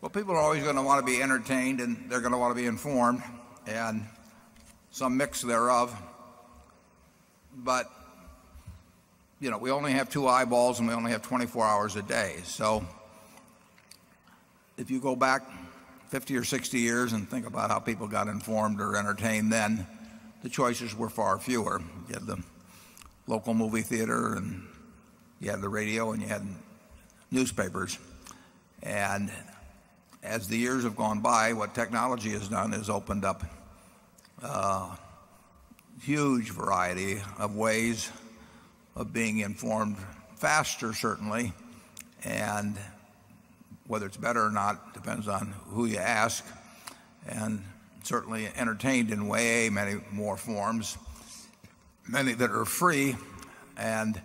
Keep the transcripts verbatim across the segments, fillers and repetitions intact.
Well, people are always going to want to be entertained, and they're going to want to be informed, and some mix thereof. But, you know, we only have two eyeballs, and we only have twenty-four hours a day. So if you go back fifty or sixty years and think about how people got informed or entertained then, the choices were far fewer. You had the local movie theater, and you had the radio, and you had newspapers. And as the years have gone by, what technology has done is opened up a huge variety of ways of being informed faster, certainly. And whether it's better or not depends on who you ask. And certainly entertained in way many more forms, many that are free. And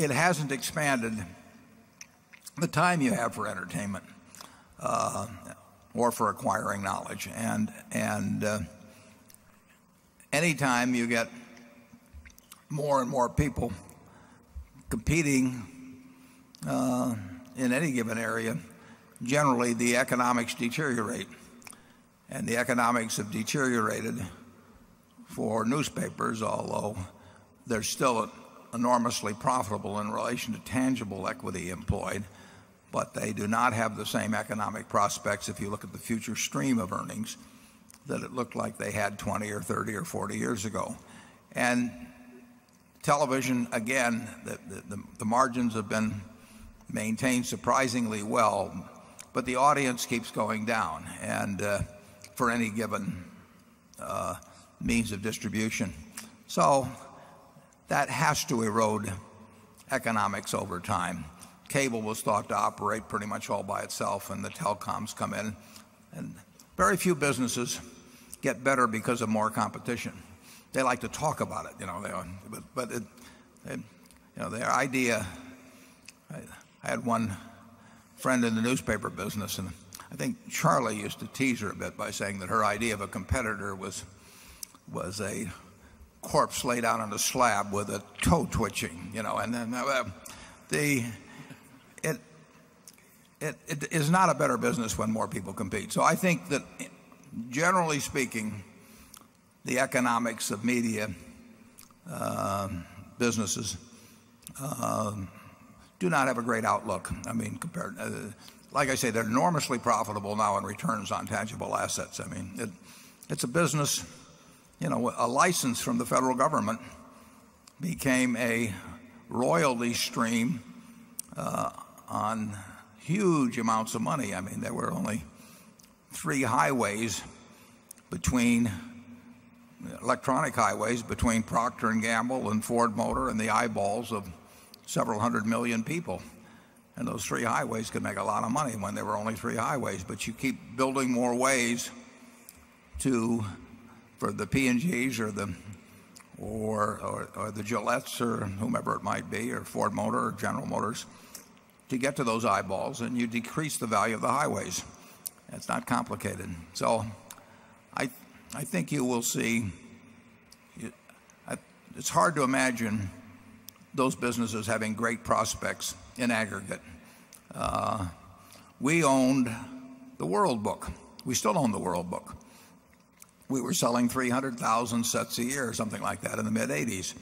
it hasn't expanded the time you have for entertainment uh, or for acquiring knowledge. And, and uh, any time you get more and more people competing uh, in any given area, generally the economics deteriorate. And the economics have deteriorated for newspapers, although they're still enormously profitable in relation to tangible equity employed. But they do not have the same economic prospects if you look at the future stream of earnings that it looked like they had twenty or thirty or forty years ago. And television, again, the, the, the margins have been maintained surprisingly well, but the audience keeps going down, and uh, for any given uh, means of distribution. So that has to erode economics over time. Cable was thought to operate pretty much all by itself, and the telecoms come in. And very few businesses get better because of more competition. They like to talk about it, you know. They, but but it, it, you know, their idea. I, I had one friend in the newspaper business, and I think Charlie used to tease her a bit by saying that her idea of a competitor was was a corpse laid out on a slab with a toe twitching, you know. And then uh, the It, it, it is not a better business when more people compete. So I think that, generally speaking, the economics of media uh, businesses uh, do not have a great outlook. I mean, compared, uh, like I say, they're enormously profitable now in returns on tangible assets. I mean, it, it's a business, you know, a license from the federal government became a royalty stream uh, on huge amounts of money. I mean, there were only three highways between, electronic highways between Procter and Gamble and Ford Motor and the eyeballs of several hundred million people. And those three highways could make a lot of money when there were only three highways. But you keep building more ways to, for the P and Gs or the Or, or, or the Gillettes or whomever it might be, or Ford Motor or General Motors, to get to those eyeballs, and you decrease the value of the highways. It's not complicated. So I, I think you will see, you, I, it's hard to imagine those businesses having great prospects in aggregate. Uh, we owned the World Book. We still own the World Book. We were selling three hundred thousand sets a year, something like that, in the mid eighties.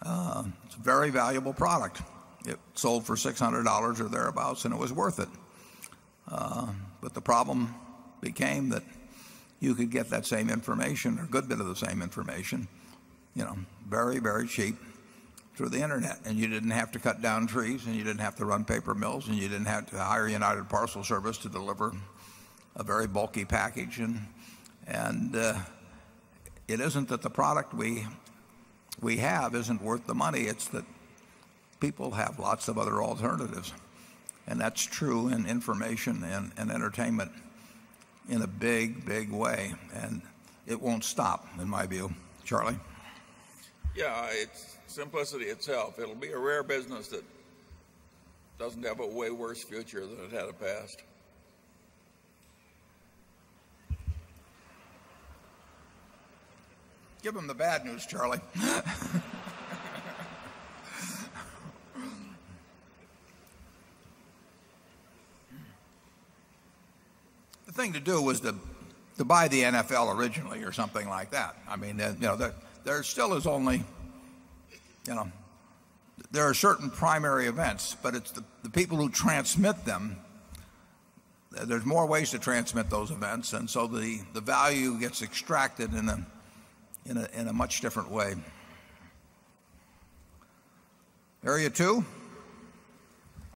Uh, it's a very valuable product. It sold for six hundred dollars or thereabouts, and it was worth it. Uh, but the problem became that you could get that same information, or a good bit of the same information, you know, very, very cheap through the Internet. And you didn't have to cut down trees, and you didn't have to run paper mills, and you didn't have to hire United Parcel Service to deliver a very bulky package. And, And uh, it isn't that the product we, we have isn't worth the money. It's that people have lots of other alternatives. And that's true in information and, and entertainment in a big, big way. And it won't stop, in my view. Charlie? Yeah, it's simplicity itself. It'll be a rare business that doesn't have a way worse future than it had a past. Give him the bad news, Charlie. the thing to do was to, to buy the N F L originally or something like that. I mean, you know, there, there still is only, you know, there are certain primary events, but it's the, the people who transmit them. There's more ways to transmit those events, and so the, the value gets extracted in a, in a, in a much different way. Area two.